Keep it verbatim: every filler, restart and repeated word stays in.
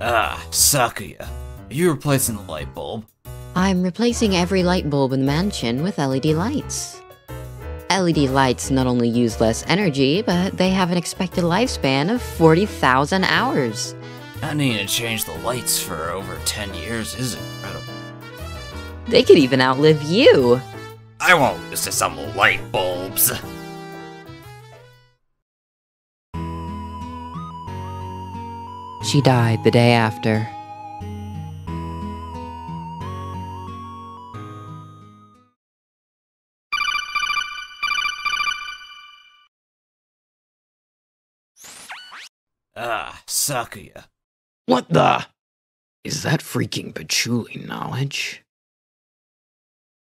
Ah, Sakuya, are you replacing the light bulb? I'm replacing every light bulb in the mansion with L E D lights. L E D lights not only use less energy, but they have an expected lifespan of forty thousand hours. I need to change the lights for over ten years is incredible. They could even outlive you! I won't lose to some light bulbs! She died the day after. Ah, Sakuya. What the? Is that freaking patchouli knowledge?